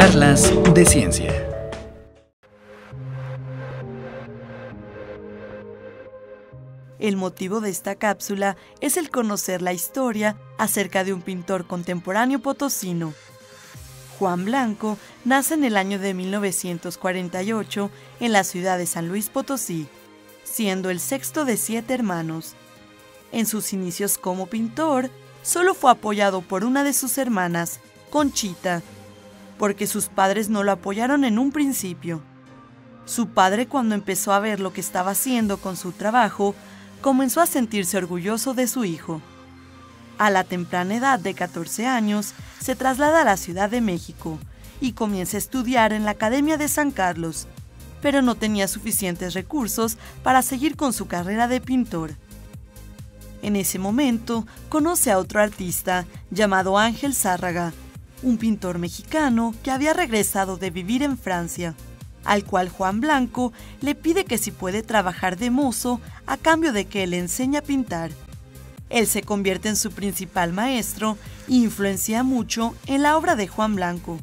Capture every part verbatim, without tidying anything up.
Charlas de Ciencia. El motivo de esta cápsula es el conocer la historia acerca de un pintor contemporáneo potosino. Juan Blanco nace en el año de mil novecientos cuarenta y ocho en la ciudad de San Luis Potosí, siendo el sexto de siete hermanos. En sus inicios como pintor, solo fue apoyado por una de sus hermanas, Conchita, porque sus padres no lo apoyaron en un principio. Su padre, cuando empezó a ver lo que estaba haciendo con su trabajo, comenzó a sentirse orgulloso de su hijo. A la temprana edad de catorce años, se traslada a la Ciudad de México y comienza a estudiar en la Academia de San Carlos, pero no tenía suficientes recursos para seguir con su carrera de pintor. En ese momento, conoce a otro artista llamado Ángel Zárraga, un pintor mexicano que había regresado de vivir en Francia, al cual Juan Blanco le pide que si puede trabajar de mozo a cambio de que le enseñe a pintar. Él se convierte en su principal maestro e influencia mucho en la obra de Juan Blanco.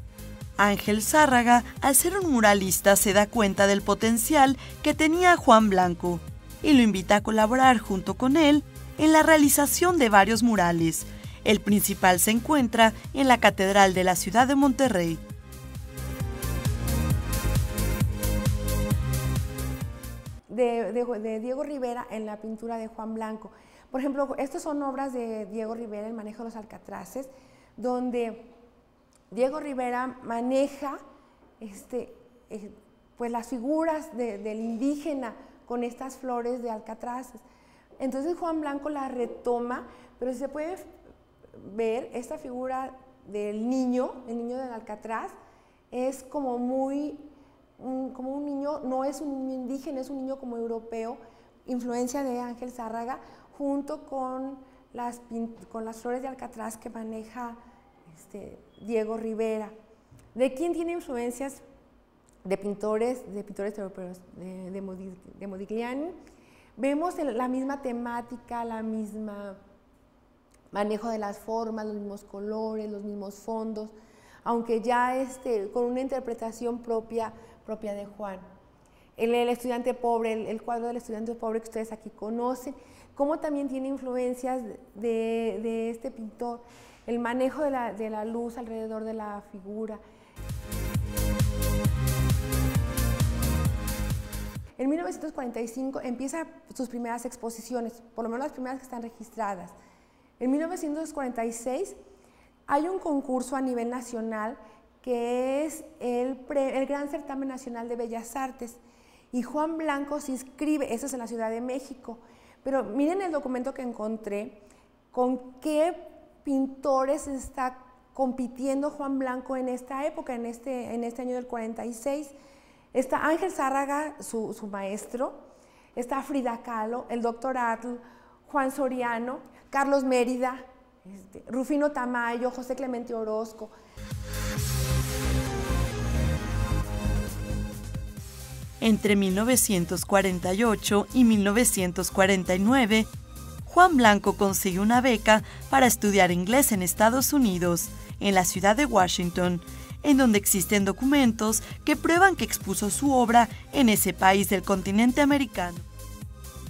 Ángel Zárraga, al ser un muralista, se da cuenta del potencial que tenía Juan Blanco y lo invita a colaborar junto con él en la realización de varios murales. El principal se encuentra en la Catedral de la ciudad de Monterrey. De, de, de Diego Rivera en la pintura de Juan Blanco. Por ejemplo, estas son obras de Diego Rivera, El manejo de los alcatraces, donde Diego Rivera maneja este, eh, pues las figuras de, del indígena con estas flores de alcatraces. Entonces Juan Blanco la retoma, pero se puede ver esta figura del niño, el niño del alcatraz, es como muy... como un niño, no es un niño indígena, es un niño como europeo, influencia de Ángel Zárraga, junto con las, con las flores de alcatraz que maneja este, Diego Rivera. ¿De quién tiene influencias? De pintores, de pintores europeos, de, de, de Modigliani. Vemos la misma temática, la misma manejo de las formas, los mismos colores, los mismos fondos, aunque ya este, con una interpretación propia, propia de Juan. El, el estudiante pobre, el, el cuadro del estudiante pobre que ustedes aquí conocen, como también tiene influencias de, de este pintor, el manejo de la, de la luz alrededor de la figura. En mil novecientos cuarenta y cinco empieza sus primeras exposiciones, por lo menos las primeras que están registradas. En mil novecientos cuarenta y seis hay un concurso a nivel nacional que es el, pre, el Gran Certamen Nacional de Bellas Artes y Juan Blanco se inscribe, eso es en la Ciudad de México, pero miren el documento que encontré, con qué pintores está compitiendo Juan Blanco en esta época, en este, en este año del cuarenta y seis. Está Ángel Zárraga, su, su maestro, está Frida Kahlo, el doctor Atl, Juan Soriano, Carlos Mérida, Este, Rufino Tamayo, José Clemente Orozco. Entre mil novecientos cuarenta y ocho y mil novecientos cuarenta y nueve, Juan Blanco consigue una beca para estudiar inglés en Estados Unidos, en la ciudad de Washington, en donde existen documentos que prueban que expuso su obra en ese país del continente americano.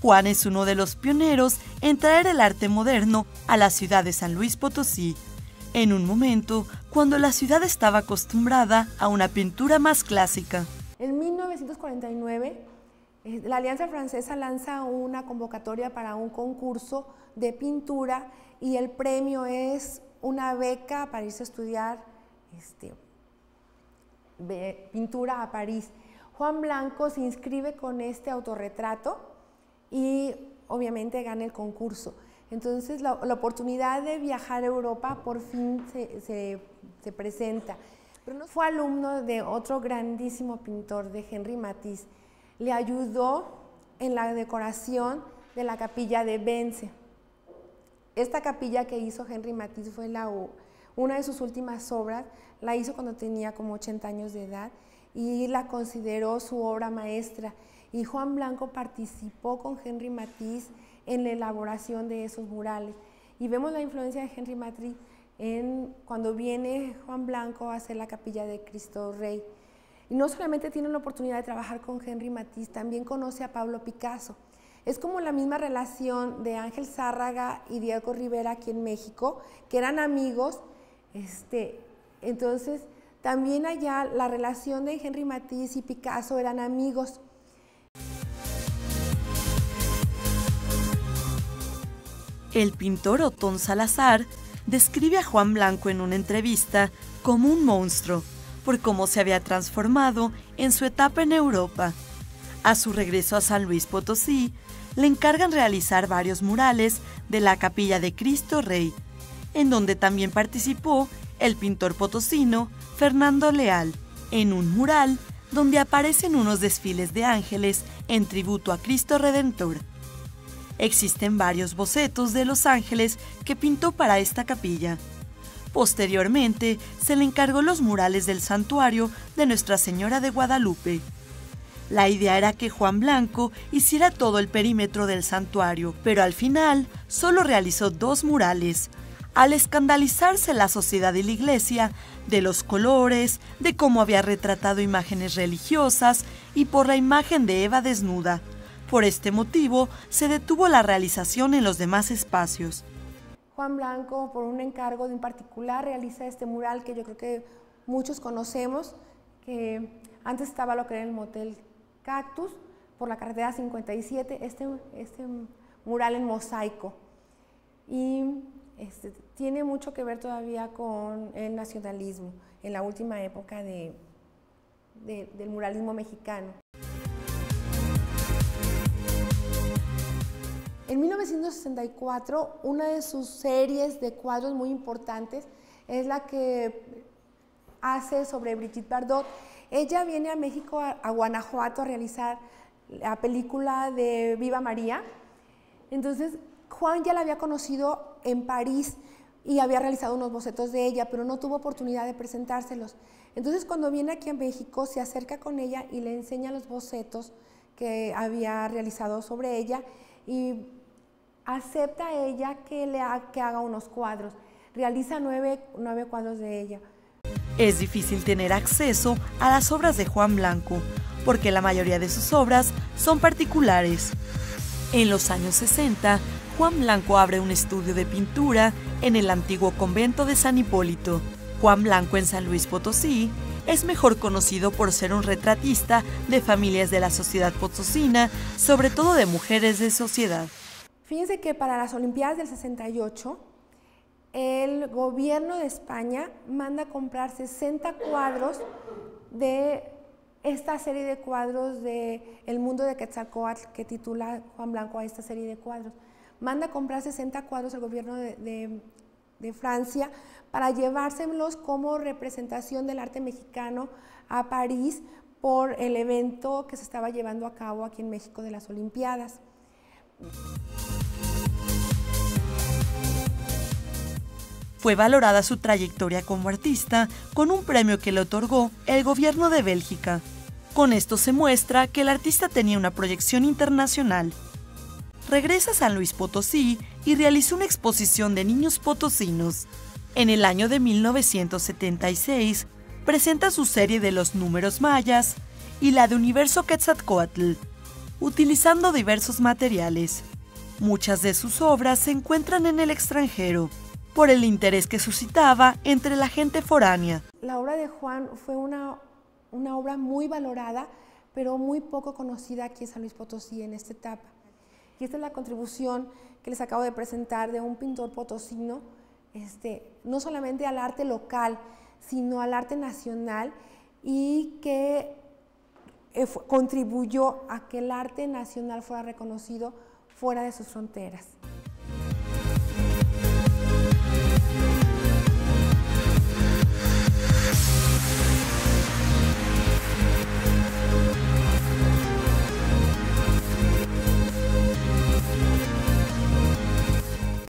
Juan es uno de los pioneros en traer el arte moderno a la ciudad de San Luis Potosí, en un momento cuando la ciudad estaba acostumbrada a una pintura más clásica. En mil novecientos cuarenta y nueve, la Alianza Francesa lanza una convocatoria para un concurso de pintura y el premio es una beca para irse a estudiar este, pintura a París. Juan Blanco se inscribe con este autorretrato y obviamente gana el concurso. Entonces la, la oportunidad de viajar a Europa por fin se, se, se presenta. Pero no fue alumno de otro grandísimo pintor, de Henri Matisse. Le ayudó en la decoración de la capilla de Vence. Esta capilla que hizo Henri Matisse fue la, una de sus últimas obras, la hizo cuando tenía como ochenta años de edad y la consideró su obra maestra. Y Juan Blanco participó con Henri Matisse en la elaboración de esos murales. Y vemos la influencia de Henri Matisse en, cuando viene Juan Blanco a hacer la capilla de Cristo Rey. Y no solamente tiene la oportunidad de trabajar con Henri Matisse, también conoce a Pablo Picasso. Es como la misma relación de Ángel Zárraga y Diego Rivera aquí en México, que eran amigos. Este, entonces, también allá la relación de Henri Matisse y Picasso eran amigos. El pintor Otón Salazar describe a Juan Blanco en una entrevista como un monstruo, por cómo se había transformado en su etapa en Europa. A su regreso a San Luis Potosí, le encargan realizar varios murales de la Capilla de Cristo Rey, en donde también participó el pintor potosino Fernando Leal, en un mural donde aparecen unos desfiles de ángeles en tributo a Cristo Redentor. Existen varios bocetos de los ángeles que pintó para esta capilla. Posteriormente, se le encargó los murales del santuario de Nuestra Señora de Guadalupe. La idea era que Juan Blanco hiciera todo el perímetro del santuario, pero al final solo realizó dos murales, al escandalizarse la sociedad y la iglesia de los colores, de cómo había retratado imágenes religiosas y por la imagen de Eva desnuda. Por este motivo, se detuvo la realización en los demás espacios. Juan Blanco, por un encargo de un particular, realiza este mural que yo creo que muchos conocemos, que antes estaba lo que era el Motel Cactus, por la carretera cincuenta y siete, este, este mural en mosaico. Y este, tiene mucho que ver todavía con el nacionalismo, en la última época de, de, del muralismo mexicano. En mil novecientos sesenta y cuatro, una de sus series de cuadros muy importantes es la que hace sobre Brigitte Bardot. Ella viene a México, a, a Guanajuato, a realizar la película de Viva María. Entonces, Juan ya la había conocido en París y había realizado unos bocetos de ella, pero no tuvo oportunidad de presentárselos. Entonces, cuando viene aquí a México, se acerca con ella y le enseña los bocetos que había realizado sobre ella, y acepta a ella que, le ha, que haga unos cuadros. Realiza nueve, nueve cuadros de ella. Es difícil tener acceso a las obras de Juan Blanco, porque la mayoría de sus obras son particulares. En los años sesenta, Juan Blanco abre un estudio de pintura en el antiguo convento de San Hipólito. Juan Blanco en San Luis Potosí es mejor conocido por ser un retratista de familias de la sociedad potosina, sobre todo de mujeres de sociedad. Fíjense que para las Olimpiadas del sesenta y ocho, el gobierno de España manda a comprar sesenta cuadros de esta serie de cuadros de El Mundo de Quetzalcoatl, que titula Juan Blanco a esta serie de cuadros. Manda a comprar sesenta cuadros el gobierno de, de de Francia para llevárselos como representación del arte mexicano a París por el evento que se estaba llevando a cabo aquí en México de las Olimpiadas. Fue valorada su trayectoria como artista con un premio que le otorgó el gobierno de Bélgica. Con esto se muestra que el artista tenía una proyección internacional. Regresa a San Luis Potosí y realizó una exposición de niños potosinos. En el año de mil novecientos setenta y seis, presenta su serie de los números mayas y la de Universo Quetzalcoatl, utilizando diversos materiales. Muchas de sus obras se encuentran en el extranjero, por el interés que suscitaba entre la gente foránea. La obra de Juan fue una, una obra muy valorada, pero muy poco conocida aquí en San Luis Potosí en esta etapa. Y esta es la contribución que les acabo de presentar de un pintor potosino, este, no solamente al arte local, sino al arte nacional, y que eh, contribuyó a que el arte nacional fuera reconocido fuera de sus fronteras.